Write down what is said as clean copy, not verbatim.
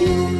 chung.